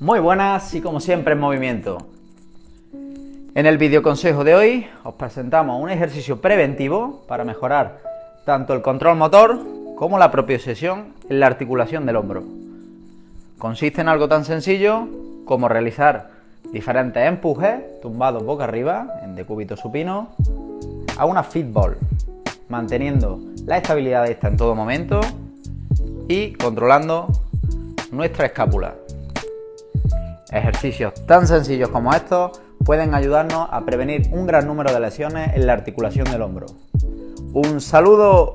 Muy buenas y como siempre en movimiento. En el videoconsejo de hoy os presentamos un ejercicio preventivo para mejorar tanto el control motor como la propiocepción en la articulación del hombro. Consiste en algo tan sencillo como realizar diferentes empujes tumbados boca arriba en decúbito supino a una fitball, manteniendo la estabilidad de esta en todo momento y controlando nuestra escápula. Ejercicios tan sencillos como estos pueden ayudarnos a prevenir un gran número de lesiones en la articulación del hombro. ¡Un saludo!